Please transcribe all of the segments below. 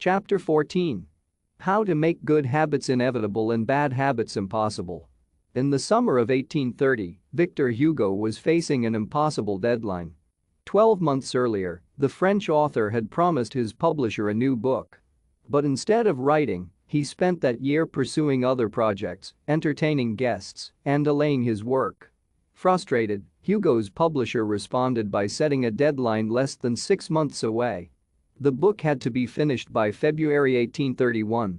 Chapter 14. How to Make Good Habits Inevitable and Bad Habits Impossible. In the summer of 1830, Victor Hugo was facing an impossible deadline. 12 months earlier, the French author had promised his publisher a new book. But instead of writing, he spent that year pursuing other projects, entertaining guests, and delaying his work. Frustrated, Hugo's publisher responded by setting a deadline less than 6 months away. The book had to be finished by February 1831.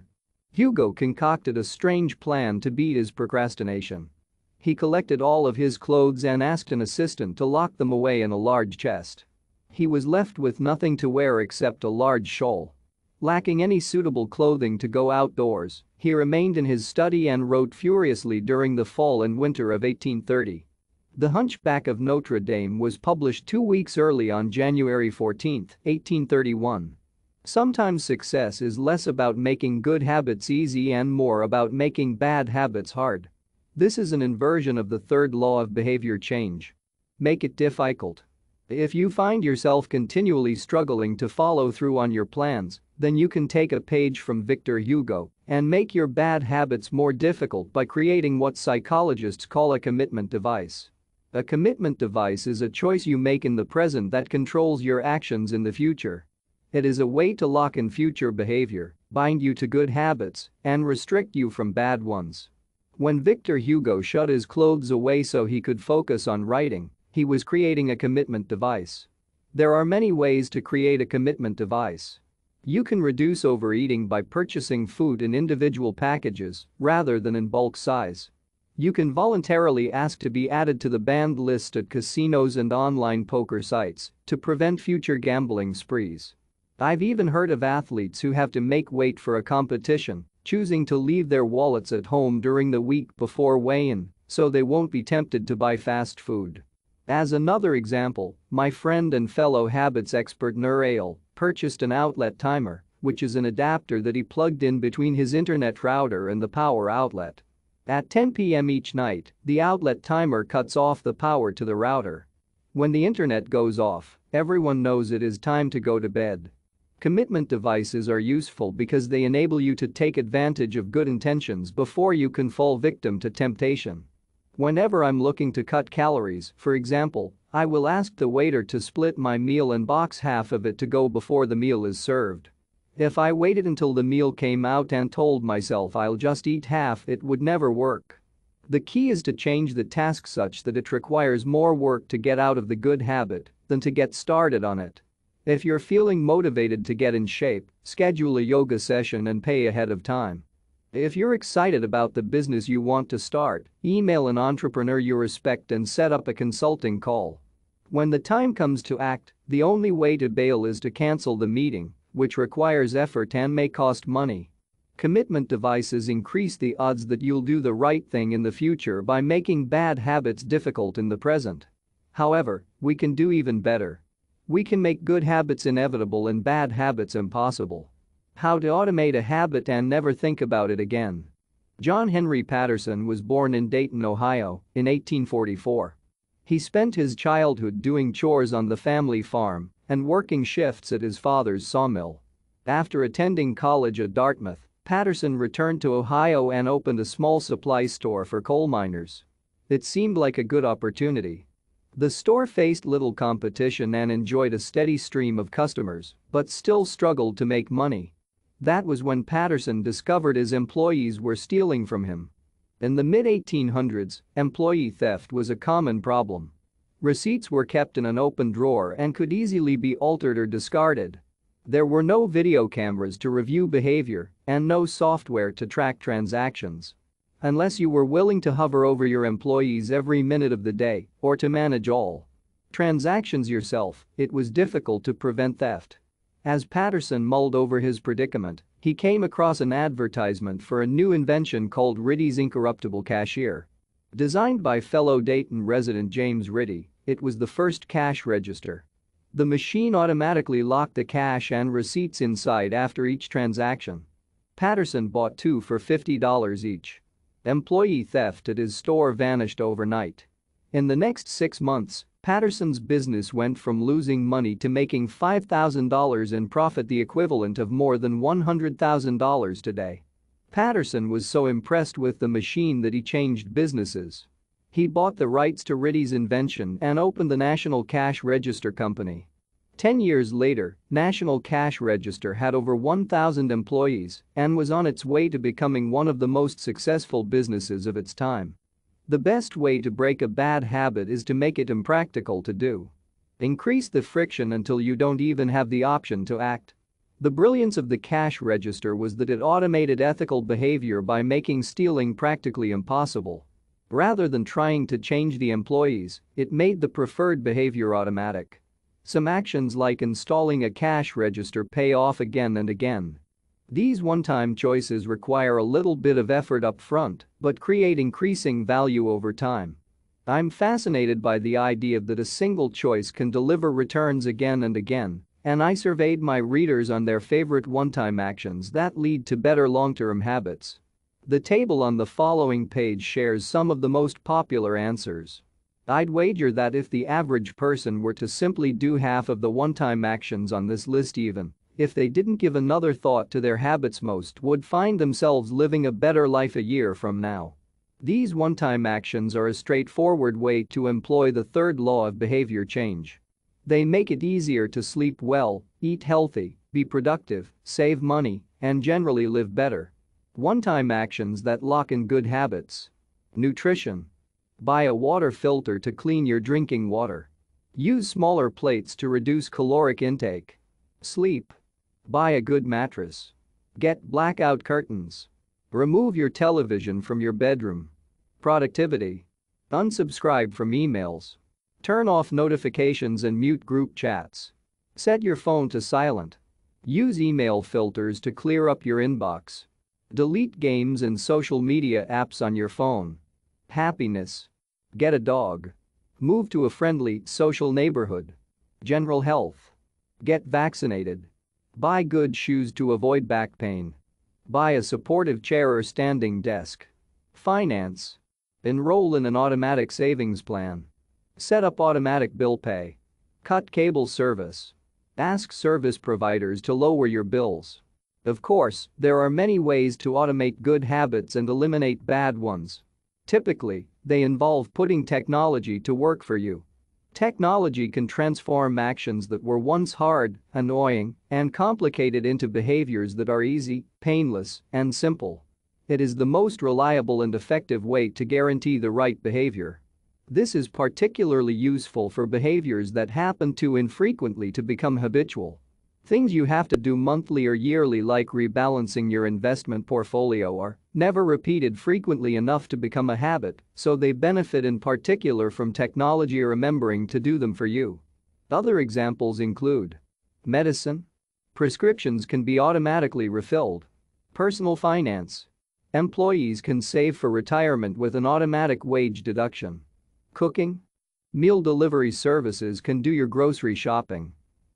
Hugo concocted a strange plan to beat his procrastination. He collected all of his clothes and asked an assistant to lock them away in a large chest. He was left with nothing to wear except a large shawl. Lacking any suitable clothing to go outdoors, he remained in his study and wrote furiously during the fall and winter of 1830. The Hunchback of Notre Dame was published 2 weeks early on January 14, 1831. Sometimes success is less about making good habits easy and more about making bad habits hard. This is an inversion of the third law of behavior change. Make it difficult. If you find yourself continually struggling to follow through on your plans, then you can take a page from Victor Hugo and make your bad habits more difficult by creating what psychologists call a commitment device. A commitment device is a choice you make in the present that controls your actions in the future. It is a way to lock in future behavior, bind you to good habits, and restrict you from bad ones. When Victor Hugo shut his clothes away so he could focus on writing, he was creating a commitment device. There are many ways to create a commitment device. You can reduce overeating by purchasing food in individual packages rather than in bulk size. You can voluntarily ask to be added to the banned list at casinos and online poker sites to prevent future gambling sprees. I've even heard of athletes who have to make weight for a competition, choosing to leave their wallets at home during the week before weigh-in so they won't be tempted to buy fast food. As another example, my friend and fellow habits expert Nurail purchased an outlet timer, which is an adapter that he plugged in between his internet router and the power outlet. At 10 p.m. each night, the outlet timer cuts off the power to the router. When the internet goes off, everyone knows it is time to go to bed. Commitment devices are useful because they enable you to take advantage of good intentions before you can fall victim to temptation. Whenever I'm looking to cut calories, for example, I will ask the waiter to split my meal and box half of it to go before the meal is served. If I waited until the meal came out and told myself I'll just eat half, it would never work. The key is to change the task such that it requires more work to get out of the good habit than to get started on it. If you're feeling motivated to get in shape, schedule a yoga session and pay ahead of time. If you're excited about the business you want to start, email an entrepreneur you respect and set up a consulting call. When the time comes to act, the only way to bail is to cancel the meeting, which requires effort and may cost money. Commitment devices increase the odds that you'll do the right thing in the future by making bad habits difficult in the present. However, we can do even better. We can make good habits inevitable and bad habits impossible. How to Automate a Habit and Never Think About It Again. John Henry Patterson was born in Dayton, Ohio, in 1844. He spent his childhood doing chores on the family farm and working shifts at his father's sawmill. After attending college at Dartmouth, Patterson returned to Ohio and opened a small supply store for coal miners. It seemed like a good opportunity. The store faced little competition and enjoyed a steady stream of customers, but still struggled to make money. That was when Patterson discovered his employees were stealing from him. In the mid-1800s, employee theft was a common problem. Receipts were kept in an open drawer and could easily be altered or discarded. There were no video cameras to review behavior and no software to track transactions. Unless you were willing to hover over your employees every minute of the day or to manage all transactions yourself, it was difficult to prevent theft. As Patterson mulled over his predicament, he came across an advertisement for a new invention called Ritty's Incorruptible Cashier. Designed by fellow Dayton resident James Ritty, it was the first cash register. The machine automatically locked the cash and receipts inside after each transaction. Patterson bought two for $50 each. Employee theft at his store vanished overnight. In the next 6 months, Patterson's business went from losing money to making $5,000 in profit, the equivalent of more than $100,000 today. Patterson was so impressed with the machine that he changed businesses. He bought the rights to Ritty's invention and opened the National Cash Register Company. 10 years later, National Cash Register had over 1,000 employees and was on its way to becoming one of the most successful businesses of its time. The best way to break a bad habit is to make it impractical to do. Increase the friction until you don't even have the option to act. The brilliance of the cash register was that it automated ethical behavior by making stealing practically impossible. Rather than trying to change the employees, it made the preferred behavior automatic. Some actions like installing a cash register pay off again and again. These one-time choices require a little bit of effort up front, but create increasing value over time. I'm fascinated by the idea that a single choice can deliver returns again and again, and I surveyed my readers on their favorite one-time actions that lead to better long-term habits. The table on the following page shares some of the most popular answers. I'd wager that if the average person were to simply do half of the one-time actions on this list, even if they didn't give another thought to their habits, most would find themselves living a better life a year from now. These one-time actions are a straightforward way to employ the third law of behavior change. They make it easier to sleep well, eat healthy, be productive, save money, and generally live better. One-time actions that lock in good habits. Nutrition. Buy a water filter to clean your drinking water. Use smaller plates to reduce caloric intake. Sleep. Buy a good mattress. Get blackout curtains. Remove your television from your bedroom. Productivity. Unsubscribe from emails. Turn off notifications and mute group chats. Set your phone to silent. Use email filters to clear up your inbox. Delete games and social media apps on your phone. Happiness. Get a dog. Move to a friendly, social neighborhood. General health. Get vaccinated. Buy good shoes to avoid back pain. Buy a supportive chair or standing desk. Finance. Enroll in an automatic savings plan. Set up automatic bill pay. Cut cable service. Ask service providers to lower your bills. Of course, there are many ways to automate good habits and eliminate bad ones. Typically, they involve putting technology to work for you. Technology can transform actions that were once hard, annoying, and complicated into behaviors that are easy, painless, and simple. It is the most reliable and effective way to guarantee the right behavior. This is particularly useful for behaviors that happen too infrequently to become habitual. Things you have to do monthly or yearly, like rebalancing your investment portfolio, are never repeated frequently enough to become a habit, so they benefit in particular from technology remembering to do them for you. Other examples include medicine. Prescriptions can be automatically refilled. Personal finance. Employees can save for retirement with an automatic wage deduction. Cooking. Meal delivery services can do your grocery shopping.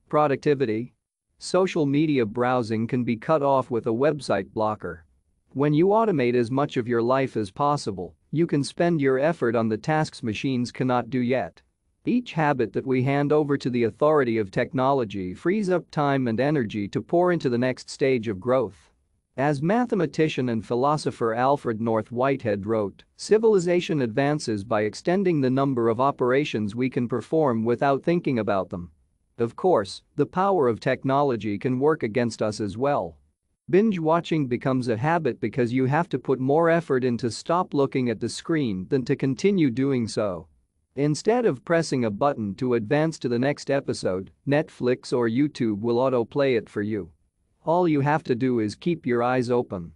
Productivity. Social media browsing can be cut off with a website blocker. When you automate as much of your life as possible, you can spend your effort on the tasks machines cannot do yet. Each habit that we hand over to the authority of technology frees up time and energy to pour into the next stage of growth. As mathematician and philosopher Alfred North Whitehead wrote, "Civilization advances by extending the number of operations we can perform without thinking about them." Of course, the power of technology can work against us as well. Binge watching becomes a habit because you have to put more effort in to stop looking at the screen than to continue doing so. Instead of pressing a button to advance to the next episode, Netflix or YouTube will autoplay it for you. All you have to do is keep your eyes open.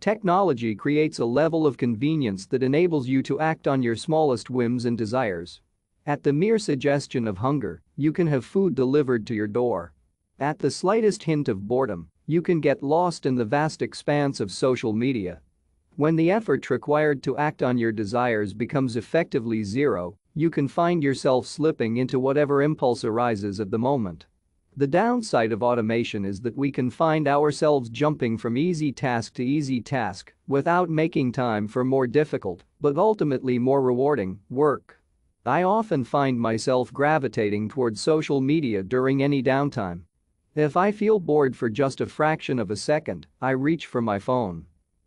Technology creates a level of convenience that enables you to act on your smallest whims and desires. At the mere suggestion of hunger, you can have food delivered to your door. At the slightest hint of boredom, you can get lost in the vast expanse of social media. When the effort required to act on your desires becomes effectively zero, you can find yourself slipping into whatever impulse arises at the moment. The downside of automation is that we can find ourselves jumping from easy task to easy task without making time for more difficult, but ultimately more rewarding, work. I often find myself gravitating toward social media during any downtime. If I feel bored for just a fraction of a second, I reach for my phone.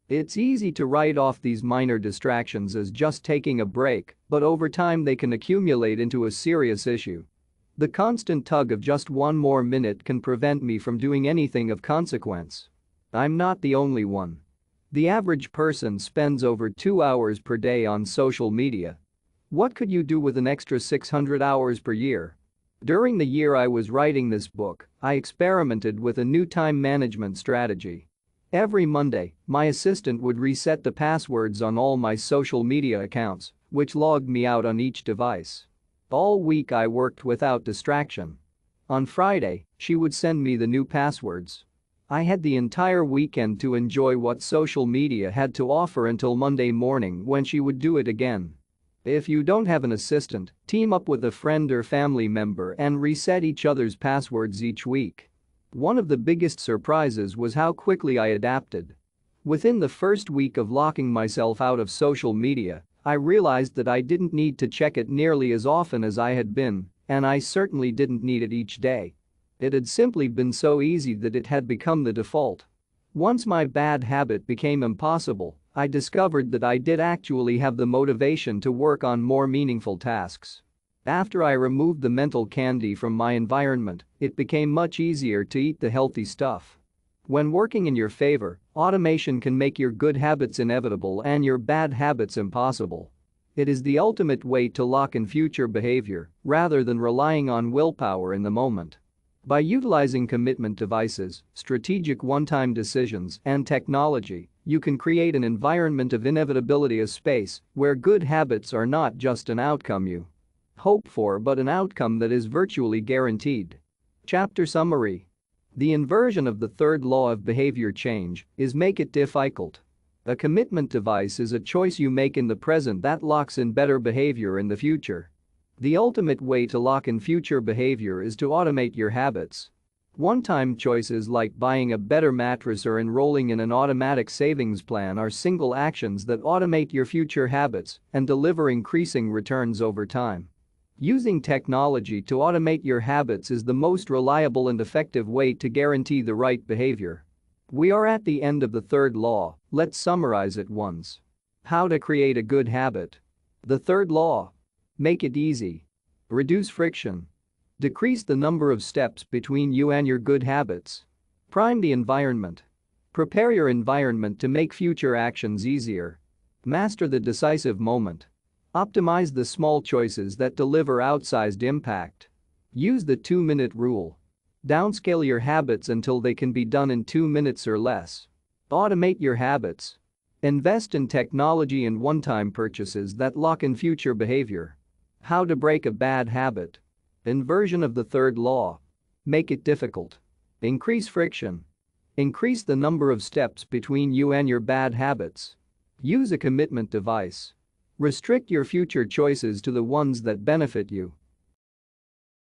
It's easy to write off these minor distractions as just taking a break, but over time they can accumulate into a serious issue. The constant tug of just one more minute can prevent me from doing anything of consequence. I'm not the only one. The average person spends over 2 hours per day on social media. What could you do with an extra 600 hours per year? During the year I was writing this book, I experimented with a new time management strategy. Every Monday, my assistant would reset the passwords on all my social media accounts, which logged me out on each device. All week I worked without distraction. On Friday, she would send me the new passwords. I had the entire weekend to enjoy what social media had to offer until Monday morning when she would do it again. If you don't have an assistant, team up with a friend or family member and reset each other's passwords each week. One of the biggest surprises was how quickly I adapted. Within the first week of locking myself out of social media, I realized that I didn't need to check it nearly as often as I had been, and I certainly didn't need it each day. It had simply been so easy that it had become the default. Once my bad habit became impossible, I discovered that I did actually have the motivation to work on more meaningful tasks. After I removed the mental candy from my environment, it became much easier to eat the healthy stuff. When working in your favor, automation can make your good habits inevitable and your bad habits impossible. It is the ultimate way to lock in future behavior rather than relying on willpower in the moment. By utilizing commitment devices, strategic one-time decisions, and technology, you can create an environment of inevitability, a space where good habits are not just an outcome you hope for but an outcome that is virtually guaranteed. Chapter Summary. The inversion of the third law of behavior change is make it difficult. A commitment device is a choice you make in the present that locks in better behavior in the future. The ultimate way to lock in future behavior is to automate your habits. One-time choices like buying a better mattress or enrolling in an automatic savings plan are single actions that automate your future habits and deliver increasing returns over time. Using technology to automate your habits is the most reliable and effective way to guarantee the right behavior. We are at the end of the third law. Let's summarize it once. How to create a good habit. The third law. Make it easy. Reduce friction. Decrease the number of steps between you and your good habits. Prime the environment. Prepare your environment to make future actions easier. Master the decisive moment. Optimize the small choices that deliver outsized impact. Use the 2-minute rule. Downscale your habits until they can be done in 2 minutes or less. Automate your habits. Invest in technology and one-time purchases that lock in future behavior. How to break a bad habit. Inversion of the third law. Make it difficult. Increase friction. Increase the number of steps between you and your bad habits. Use a commitment device. Restrict your future choices to the ones that benefit you.